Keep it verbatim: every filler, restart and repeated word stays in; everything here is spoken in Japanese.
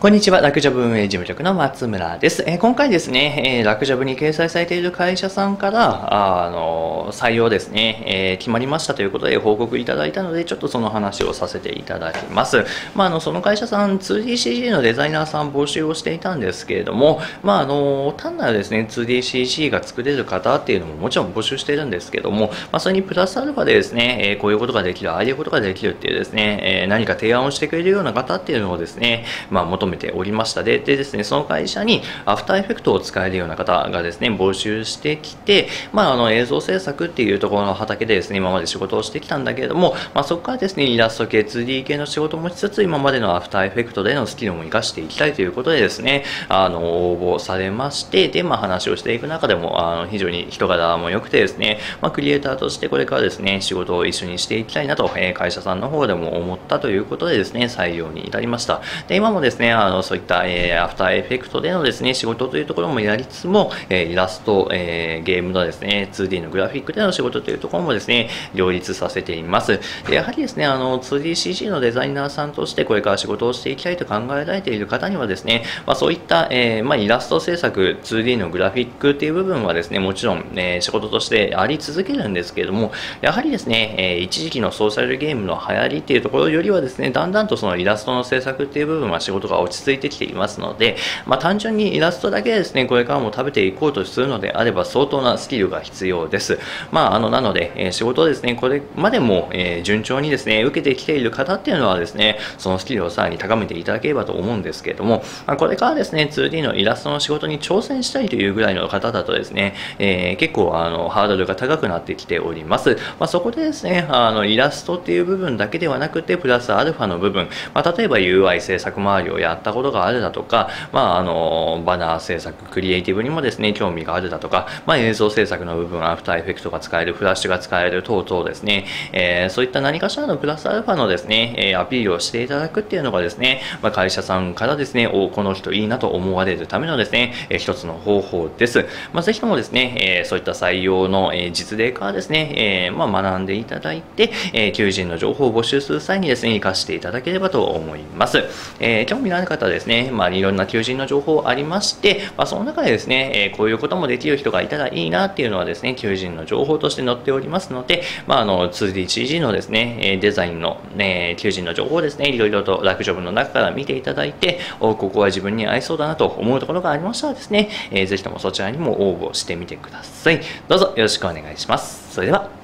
こんにちは。楽ジャブ運営事務局の松村です。えー、今回ですね、えー、楽ジャブに掲載されている会社さんから、あのー、採用ですね、えー、決まりましたということで報告いただいたので、ちょっとその話をさせていただきます。まあ、あの、その会社さん、ツーディーシージー のデザイナーさん募集をしていたんですけれども、まあ、あのー、単なるですね、ツーディーシージー が作れる方っていうのももちろん募集しているんですけども、まあ、それにプラスアルファでですね、えー、こういうことができる、ああいうことができるっていうですね、えー、何か提案をしてくれるような方っていうのをですね、まあ、求めておりました。で、でですね、その会社にアフターエフェクトを使えるような方がですね、募集してきて、まあ、あの映像制作っていうところの畑でですね、今まで仕事をしてきたんだけれども、まあ、そこからですね、イラスト系、ツーディー 系の仕事もしつつ、今までのアフターエフェクトでのスキルも活かしていきたいということでですね、あの、応募されまして、で、まあ、話をしていく中でも、あの、非常に人柄も良くてですね、まあ、クリエイターとしてこれからですね、仕事を一緒にしていきたいなと、会社さんの方でも思ったということでですね、採用に至りました。で、今もですね、あのそういった、えー、アフターエフェクトでのですね仕事というところもやりつつも、えー、イラスト、えー、ゲームのですね ツーディー のグラフィックでの仕事というところもですね両立させています。でやはりですねあの ツーディーシージー のデザイナーさんとしてこれから仕事をしていきたいと考えられている方にはですね、まあ、そういった、えーまあ、イラスト制作 ツーディー のグラフィックっていう部分はですねもちろん、えー、仕事としてあり続けるんですけれどもやはりですね、えー、一時期のソーシャルゲームの流行りっていうところよりはですねだんだんとそのイラストの制作っていう部分は仕事が落ち落ち着いてきていますので、まあ、単純にイラストだけですねこれからも食べていこうとするのであれば相当なスキルが必要です。まあ、あのなので、えー、仕事をですねこれまでも、えー、順調にですね受けてきている方っていうのはですねそのスキルをさらに高めていただければと思うんですけれども、まあ、これからですね ツーディー のイラストの仕事に挑戦したいというぐらいの方だとですね、えー、結構あのハードルが高くなってきております。まあ、そこでですねあのイラストっていう部分だけではなくてプラスアルファの部分、まあ、例えば ユーアイ 制作周りをややったことがあるだとか、まあ、あのバナー制作クリエイティブにもですね興味があるだとか、まあ、映像制作の部分アフターエフェクトが使えるフラッシュが使える等々ですね、えー、そういった何かしらのプラスアルファのですね、えー、アピールをしていただくっていうのがですね、まあ、会社さんからですねおこの人いいなと思われるためのですね、えー、一つの方法です。まあ、ぜひともですね、えー、そういった採用の実例からですね、えーまあ、学んでいただいて、えー、求人の情報を募集する際にですね活かしていただければと思います。えー、興味のある方ですね、まあ、いろんな求人の情報ありまして、まあ、その中でですね、えー、こういうこともできる人がいたらいいなっていうのはですね、求人の情報として載っておりますので、まあ、あの ツーディーシージー のですね、デザインの、えー、求人の情報をですね、いろいろと楽ジャブの中から見ていただいて、お、ここは自分に合いそうだなと思うところがありましたらですね、えー、ぜひともそちらにも応募してみてください。どうぞよろしくお願いします。それでは。